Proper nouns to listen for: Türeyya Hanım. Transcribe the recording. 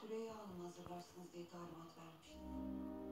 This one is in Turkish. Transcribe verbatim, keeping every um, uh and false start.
Türeyya Hanım hazırlarsınız diye talimat vermiştim.